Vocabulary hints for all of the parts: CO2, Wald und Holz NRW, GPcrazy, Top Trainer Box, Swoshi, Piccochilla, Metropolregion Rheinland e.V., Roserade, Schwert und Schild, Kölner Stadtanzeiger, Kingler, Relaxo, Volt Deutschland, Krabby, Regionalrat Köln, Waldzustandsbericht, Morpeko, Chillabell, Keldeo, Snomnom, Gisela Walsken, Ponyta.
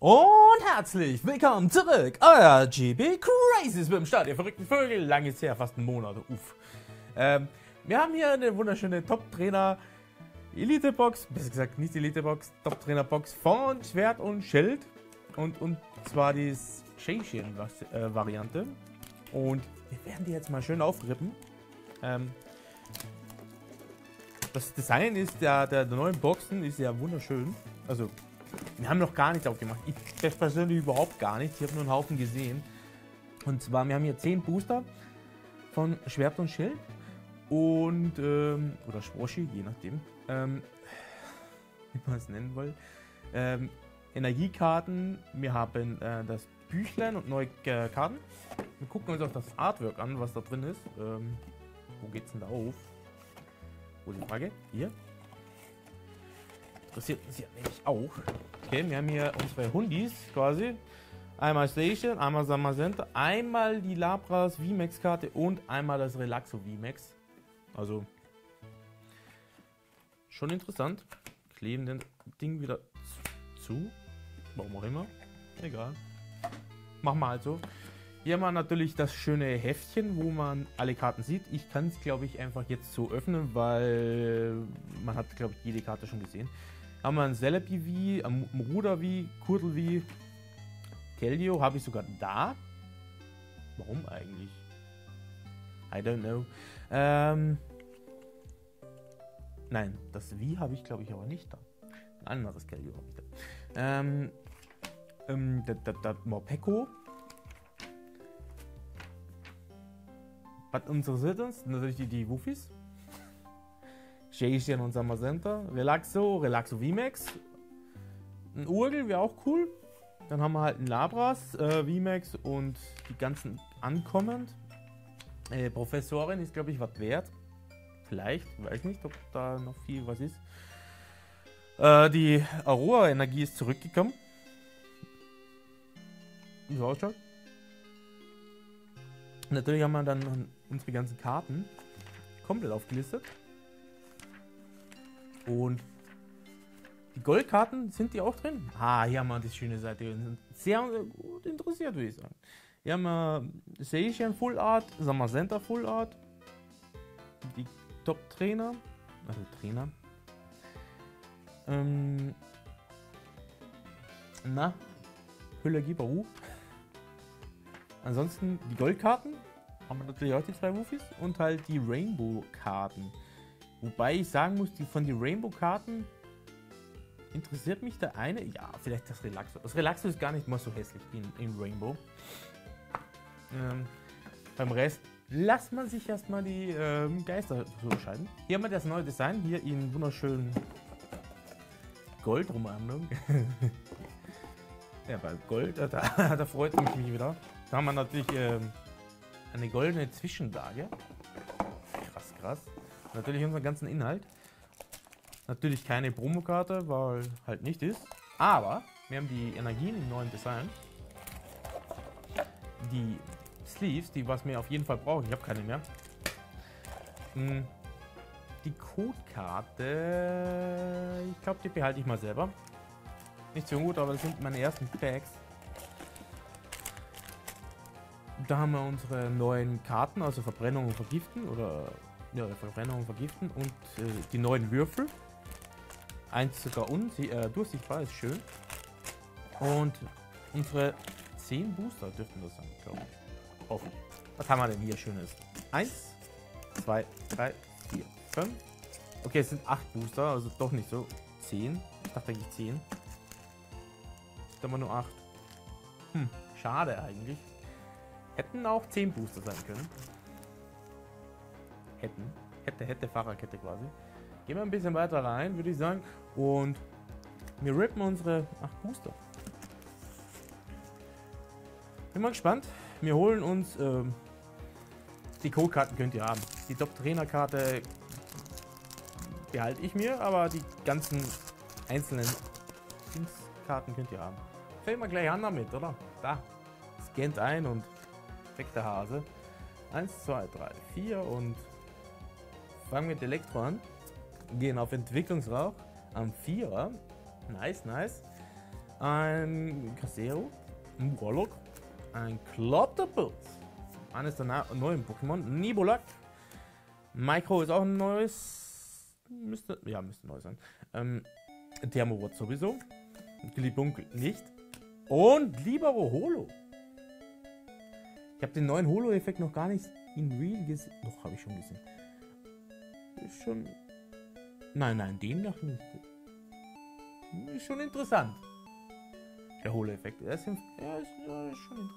Und herzlich willkommen zurück, euer GPcrazy ist mit dem Start, ihr verrückten Vögel, lange ist her, fast einen Monat, uff. Wir haben hier eine wunderschöne Top-Trainer-Elite-Box, besser gesagt nicht Elite-Box, Top-Trainer-Box von Schwert und Schild. Und zwar die Station-Variante. Und wir werden die jetzt mal schön aufrippen. Das Design ist der neuen Boxen ist ja wunderschön, also... Wir haben noch gar nichts aufgemacht. Ich persönlich überhaupt gar nichts. Ich habe nur einen Haufen gesehen. Und zwar, wir haben hier 10 Booster von Schwert und Schild. Und, oder Sproshi, je nachdem. Wie man es nennen will. Energiekarten. Wir haben das Büchlein und neue Karten. Wir gucken uns auch das Artwork an, was da drin ist. Wo geht's denn da auf? Wo ist die Frage? Hier. Interessiert uns ja nämlich auch. Okay, wir haben hier unsere Hundis quasi. Einmal Station, einmal Summer Center, einmal die Labras VMAX-Karte und einmal das Relaxo VMAX. Also schon interessant. Kleben den Ding wieder zu. Warum auch immer. Egal. Machen wir halt so. Hier haben wir natürlich das schöne Heftchen, wo man alle Karten sieht. Ich kann es, glaube ich, einfach jetzt so öffnen, weil man hat, glaube ich, jede Karte schon gesehen. Haben wir ein Celebi-Wie, ein Mruder-Wie, Kurtel-Wie, Keldeo habe ich sogar da. Warum eigentlich? I don't know. Nein, das Wie habe ich, glaube ich, aber nicht da. Ein anderes Keldeo habe ich da. Morpeko. Was interessiert uns? Natürlich die Wuffis. Station und Summer Center. Relaxo VMAX. Ein Urgel wäre auch cool. Dann haben wir halt ein Labras, VMAX und die ganzen ankommend. Professorin ist, glaube ich, was wert. Vielleicht, weiß nicht, ob da noch viel was ist. Die Aurora-Energie ist zurückgekommen. Wie es ausschaut. Natürlich haben wir dann unsere ganzen Karten komplett aufgelistet. Und die Goldkarten, sind die auch drin? Ah, hier haben wir die schöne Seite. Wir sind sehr gut interessiert, würde ich sagen. Hier haben wir Station Full Art, Summer Center Full Art, die Top Trainer, also Trainer. Na, Hülle Gibaru. Ansonsten die Goldkarten, haben wir natürlich auch die 2 Wuffis und halt die Rainbow-Karten. Wobei ich sagen muss, die von den Rainbow-Karten interessiert mich der eine. Ja, vielleicht das Relaxo. Das Relaxo ist gar nicht mal so hässlich in Rainbow. Beim Rest lässt man sich erstmal die Geister so entscheiden. Hier haben wir das neue Design, hier in wunderschönen Gold rumhandlung. Ja, bei Gold, da freut mich wieder. Da haben wir natürlich eine goldene Zwischenlage. Krass, krass. Natürlich unseren ganzen Inhalt. Natürlich keine Promokarte, weil halt nicht ist. Aber wir haben die Energien im neuen Design. Die Sleeves, die was wir auf jeden Fall brauchen. Ich habe keine mehr. Die Codekarte, ich glaube, die behalte ich mal selber. Nicht so gut, aber das sind meine ersten Packs. Da haben wir unsere neuen Karten, also Verbrennung und Vergiften oder ja, Verbrennung und Vergiften und die neuen Würfel. Eins sogar durchsichtbar, ist schön. Und unsere 10 Booster dürften das sein, glaube ich. Offen. Was haben wir denn hier Schönes? 1, 2, 3, 4, 5. Okay, es sind 8 Booster, also doch nicht so. 10. Ich dachte eigentlich 10. Da haben wir nur 8. Schade eigentlich. Hätten auch 10 Booster sein können. Hätte Fahrerkette quasi. Gehen wir ein bisschen weiter rein, würde ich sagen. Und wir rippen unsere 8 Booster. Bin mal gespannt. Wir holen uns die Code-Karten könnt ihr haben. Die Top-Trainer-Karte behalte ich mir, aber die ganzen einzelnen Teams Karten könnt ihr haben. Fängt mal gleich an damit, oder? Da. Scannt ein und weg der Hase. 1, 2, 3, 4 und fangen mit Elektro an. Gehen auf Entwicklungsrauch am 4er. Nice, nice. ein Casero, ein Warlock, ein Kloptopus, eines der neuen Pokémon, Nibulak, Micro ist auch ein neues, müsste neu sein, Thermowort sowieso, Glibunkel nicht und Libero Holo. Ich habe den neuen Holo-Effekt noch gar nicht in Real gesehen, doch habe ich schon gesehen. Ist schon, nein, den noch nicht. Ist schon interessant. Der Holo-Effekt. Ist schon interessant.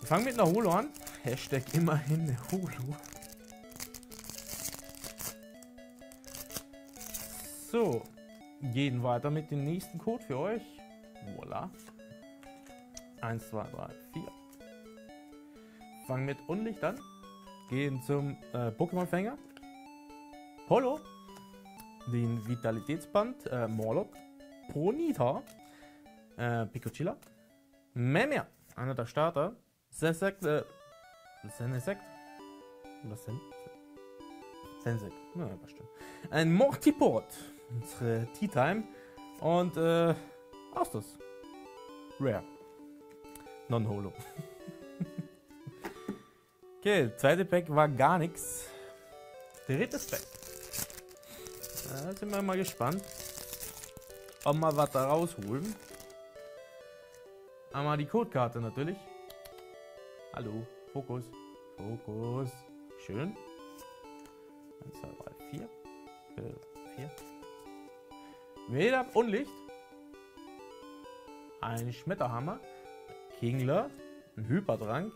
Wir fangen mit einer Holo an. Hashtag immerhin eine Holo. So. Gehen weiter mit dem nächsten Code für euch. Voila. 1, 2, 3, 4. Fangen mit Unlicht an. Gehen zum Pokémon-Fänger. Polo. Den Vitalitätsband. Morlock. Ponyta. Piccochilla, Memia, einer der Starter, Sensekt, bestimmt. Ein Mortiport, unsere Tea Time und aus das. Rare. Non-Holo. Okay, zweite Pack war gar nichts. Drittes Pack. Da sind wir mal gespannt, ob wir was da rausholen. Einmal die Codekarte natürlich. Hallo, Fokus. Fokus. Schön. 1, 2, 3, 4. 4. Wieder Unlicht. Ein Schmetterhammer. Kingler. Ein Hypertrank.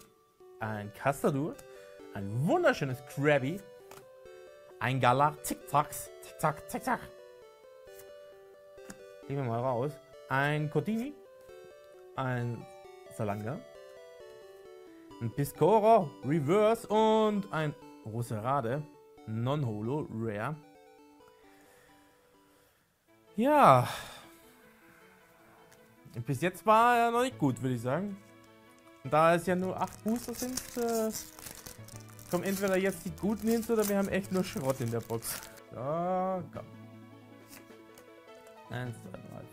Ein Kastadur. Ein wunderschönes Krabby. Ein Galar. Tic-Tacs. Tic-Tac, Tic-Tac. Gehen wir mal raus. Ein Cotini. Ein Salanga, ein Piscoro, Reverse und ein Roserade, Non-Holo, Rare. Ja, bis jetzt war er noch nicht gut, würde ich sagen. Da es ja nur 8 Booster sind, kommen entweder jetzt die Guten hinzu oder wir haben echt nur Schrott in der Box. Ja, komm. 1, 2, 3, 4.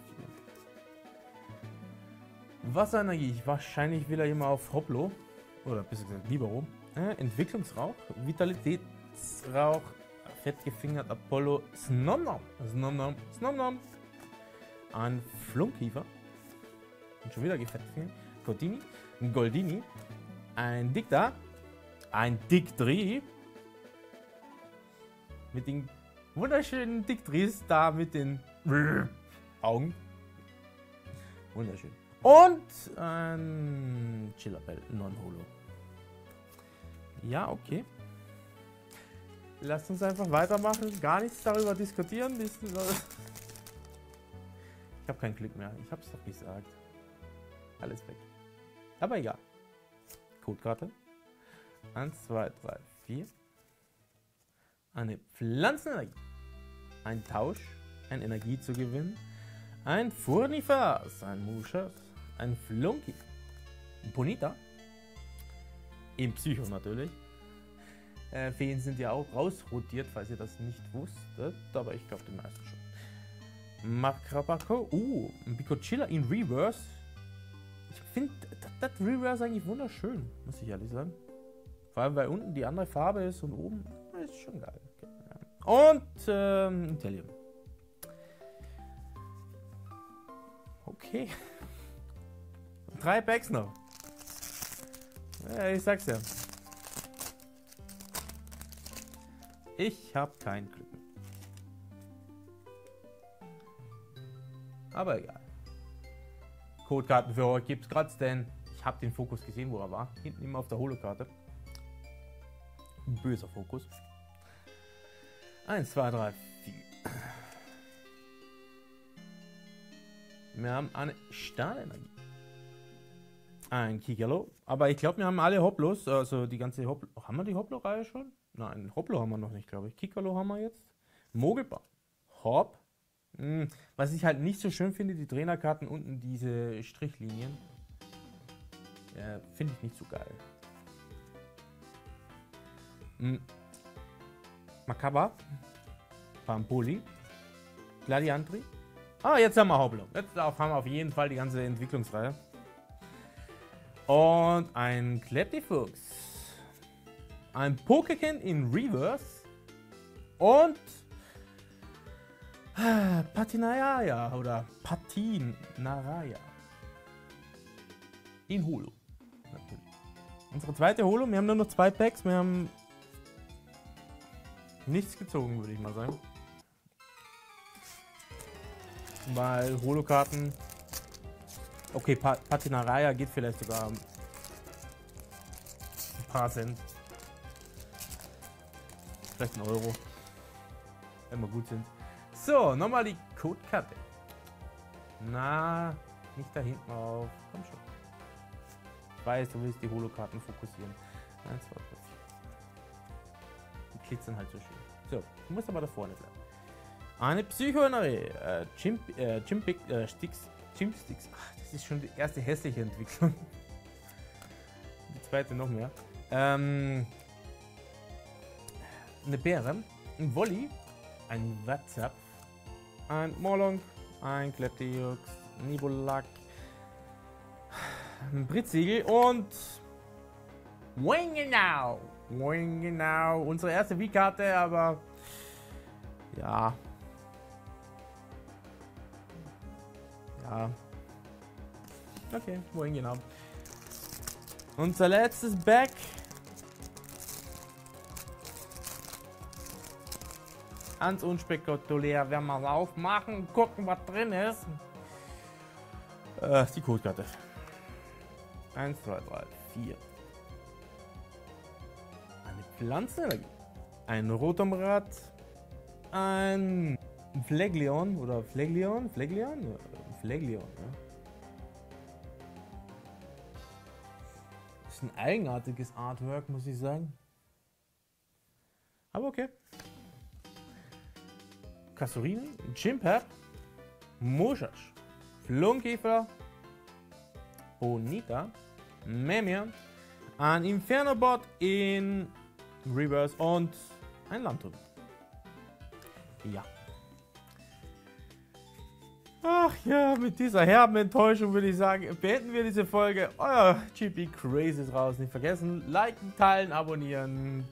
Wasserenergie, wahrscheinlich will er immer auf Hoplo, oder besser gesagt Libero, Entwicklungsrauch, Vitalitätsrauch, fettgefingert Apollo, Snomnom, Snomnom, Snomnom, ein Flunkiefer, und schon wieder gefettgefingert, Cotini, ein Goldini, ein Dicta, ein Dictri, mit den wunderschönen Dictris da mit den Augen, wunderschön. Und ein Chillabell, Non-Holo. Ja, okay. Lasst uns einfach weitermachen, gar nichts darüber diskutieren. Ich habe keinen Glück mehr, ich hab's doch gesagt. Alles weg. Aber egal. Codekarte. 1, 2, 3, 4. Eine Pflanzenenergie. Ein Tausch, ein Energiezugewinn. Ein Furnifas, ein Muschas, ein Flunky, ein Bonita, im Psycho natürlich. Feen sind ja auch rausrotiert, falls ihr das nicht wusstet, aber ich glaube den meisten schon. Makrabako, ein Piccochilla in Reverse. Ich finde das Reverse eigentlich wunderschön, muss ich ehrlich sagen. Vor allem, weil unten die andere Farbe ist und oben ist schon geil. Okay. Und Intellium. Okay. 3 Packs noch. Ja, ich sag's ja. Ich hab kein Glück. Aber egal. Codekarten für euch gibt's grad, denn ich hab den Fokus gesehen, wo er war. Hinten immer auf der Holokarte. Böser Fokus. 1, 2, 3, 4. Wir haben eine Stahlenergie. Ein Kikalo. Aber ich glaube, wir haben alle Hoplos. Also die ganze Hoplo. Haben wir die Hoplo-Reihe schon? Nein, Hoplo haben wir noch nicht, glaube ich. Kikalo haben wir jetzt. Mogelbar. Hop. Was ich halt nicht so schön finde, die Trainerkarten unten, diese Strichlinien. Finde ich nicht so geil. Makaba. Pampoli. Gladiantri. Ah, jetzt haben wir Hauptblock. Jetzt haben wir auf jeden Fall die ganze Entwicklungsreihe. Und ein Kleptifuchs. Ein Pokekin in Reverse. Und Patinaya oder Patinaraya. In Holo. Natürlich. Unsere zweite Holo. Wir haben nur noch 2 Packs. Wir haben nichts gezogen, würde ich mal sagen. Weil Holo-Karten. Okay, Patinaraya geht vielleicht sogar ein paar Cent. Vielleicht 1 Euro. Wenn wir gut sind. So, nochmal die Codekarte. Na, nicht da hinten auf. Komm schon. Ich weiß, du willst die Holo-Karten fokussieren. 1, 2, 3. Die glitzern halt so schön. So, du musst aber da vorne bleiben. Eine Psychoenergie. Chimpsticks. Ach, das ist schon die erste hässliche Entwicklung. Die zweite noch mehr. Eine Beere, ein Wolli, ein Watzapf, ein Molong, ein Kleptiux, ein Nibulak, ein Britzsiegel und Wingenau. Wingenau. Unsere erste Wii-Karte, aber ja. Okay, wohin genau. Unser letztes Back. Ganz unspektakulär werden wir es aufmachen, gucken, was drin ist. Die Codekarte. 1, 2, 3, 4. Eine Pflanze, ein Rotomrad, ein Phlegleon oder Phlegleon, ne? Ist ein eigenartiges Artwork, muss ich sagen. Aber okay. Kassurinen, Chimpap, Moschasch, Flunkiefer, Bonita, Memir, ein Infernobot in Reverse und ein Landtun. Ja. Ach ja, mit dieser herben Enttäuschung würde ich sagen, beenden wir diese Folge. Euer GPcrazy ist raus. Nicht vergessen, liken, teilen, abonnieren.